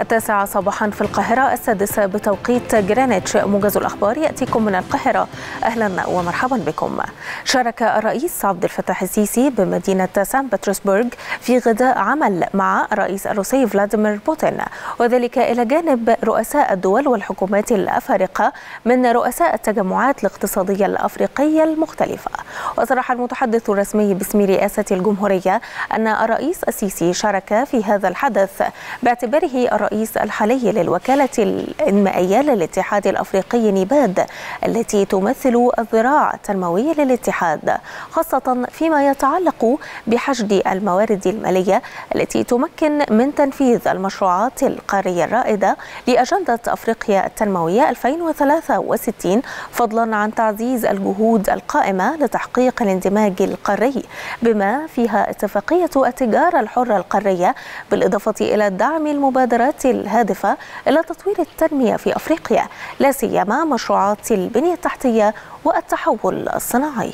التاسعة صباحا في القاهرة، السادسة بتوقيت جرينتش. موجز الأخبار يأتيكم من القاهرة. أهلا ومرحبا بكم. شارك الرئيس عبد الفتاح السيسي بمدينة سانت بطرسبورغ في غداء عمل مع الرئيس الروسي فلاديمير بوتين، وذلك إلى جانب رؤساء الدول والحكومات الأفارقة من رؤساء التجمعات الاقتصادية الأفريقية المختلفة. وصرح المتحدث الرسمي باسم رئاسة الجمهورية أن الرئيس السيسي شارك في هذا الحدث باعتباره الرئيس الحالي للوكالة الإنمائية للاتحاد الأفريقي نيباد، التي تمثل الذراع التنموي للاتحاد، خاصة فيما يتعلق بحشد الموارد المالية التي تمكن من تنفيذ المشروعات القارية الرائدة لأجندة أفريقيا التنموية 2063، فضلا عن تعزيز الجهود القائمة لتحقيق الاندماج القاري، بما فيها اتفاقية التجارة الحرة القارية، بالإضافة إلى دعم المبادرات الهادفة إلى تطوير التنمية في أفريقيا، لا سيما مشروعات البنية التحتية والتحول الصناعي.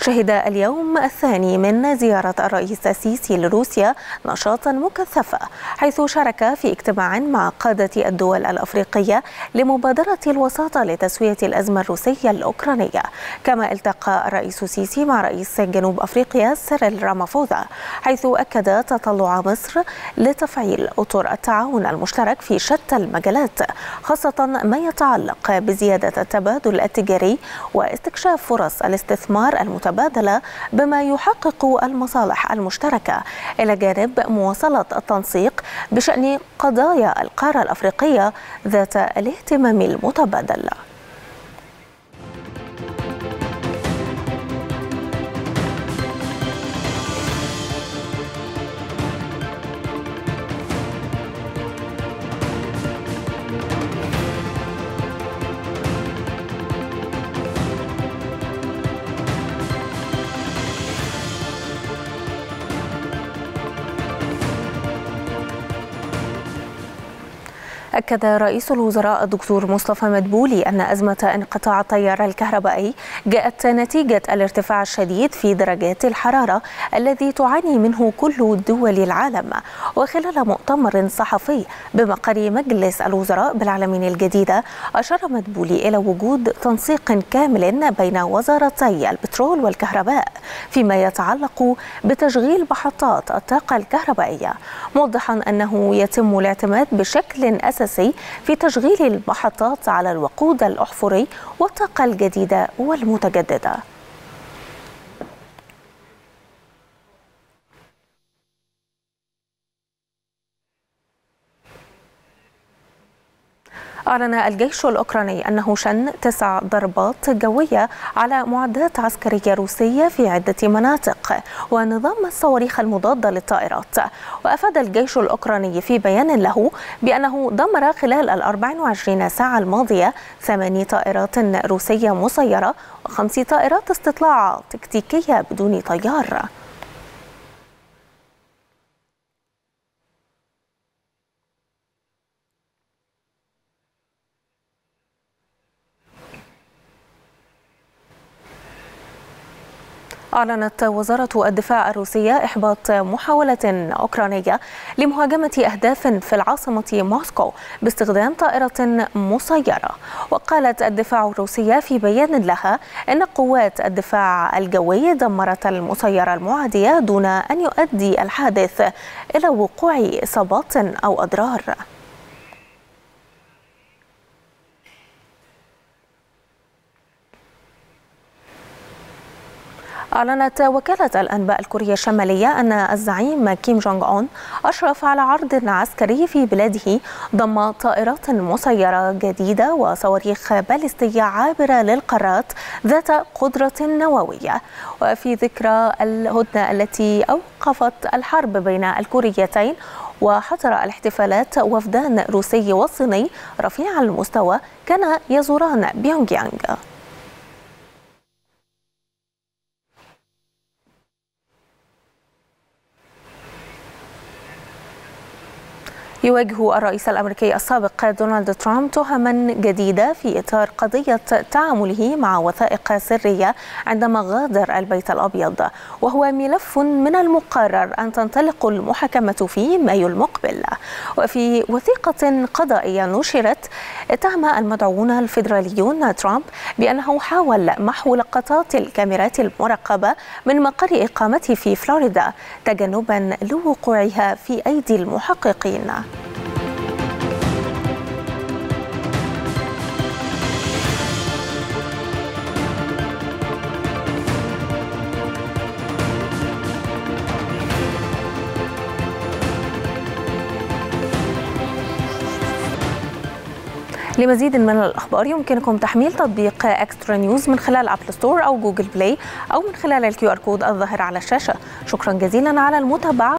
شهد اليوم الثاني من زيارة الرئيس السيسي لروسيا نشاطا مكثفا، حيث شارك في اجتماع مع قادة الدول الأفريقية لمبادرة الوساطة لتسوية الأزمة الروسية الأوكرانية. كما التقى الرئيس السيسي مع رئيس جنوب أفريقيا سيريل رامافوزا، حيث أكد تطلع مصر لتفعيل أطر التعاون المشترك في شتى المجالات، خاصة ما يتعلق بزيادة التبادل التجاري واستكشاف فرص الاستثمار المتبادلة بما يحقق المصالح المشتركة، إلى جانب مواصلة التنسيق بشأن قضايا القارة الأفريقية ذات الاهتمام المتبادل. أكد رئيس الوزراء الدكتور مصطفى مدبولي أن أزمة انقطاع التيار الكهربائي جاءت نتيجة الارتفاع الشديد في درجات الحرارة الذي تعاني منه كل دول العالم. وخلال مؤتمر صحفي بمقر مجلس الوزراء بالعلمين الجديدة، أشار مدبولي إلى وجود تنسيق كامل بين وزارتي البترول والكهرباء فيما يتعلق بتشغيل محطات الطاقة الكهربائية، موضحا أنه يتم الاعتماد بشكل أساسي في تشغيل المحطات على الوقود الأحفري والطاقة الجديدة والمتجددة. أعلن الجيش الأوكراني أنه شن 9 ضربات جوية على معدات عسكرية روسية في عدة مناطق ونظام الصواريخ المضادة للطائرات. وأفاد الجيش الأوكراني في بيان له بأنه دمر خلال 24 ساعة الماضية 8 طائرات روسية مسيرة و5 طائرات استطلاع تكتيكية بدون طيار. أعلنت وزارة الدفاع الروسية إحباط محاولة أوكرانية لمهاجمة أهداف في العاصمة موسكو باستخدام طائرة مسيرة. وقالت الدفاع الروسية في بيان لها أن قوات الدفاع الجوي دمرت المسيرة المعادية دون أن يؤدي الحادث إلى وقوع إصابات أو أضرار. أعلنت وكالة الأنباء الكورية الشمالية أن الزعيم كيم جونغ أون أشرف على عرض عسكري في بلاده ضم طائرات مسيرة جديدة وصواريخ باليستية عابرة للقارات ذات قدرة نووية. وفي ذكرى الهدنة التي أوقفت الحرب بين الكوريتين، وحضر الاحتفالات وفدان روسي وصيني رفيع المستوى كان يزوران بيونغ يانغ. يواجه الرئيس الأمريكي السابق دونالد ترامب تهما جديدة في إطار قضية تعامله مع وثائق سرية عندما غادر البيت الأبيض، وهو ملف من المقرر أن تنطلق المحاكمة في مايو المقبل. وفي وثيقة قضائية نشرت، اتهم المدعوون الفيدراليون ترامب بأنه حاول محو لقطات الكاميرات المراقبة من مقر إقامته في فلوريدا تجنبا لوقوعها في أيدي المحققين. لمزيد من الأخبار يمكنكم تحميل تطبيق اكسترا نيوز من خلال أبل ستور أو جوجل بلاي أو من خلال الQR كود الظاهر على الشاشة. شكرا جزيلا على المتابعة.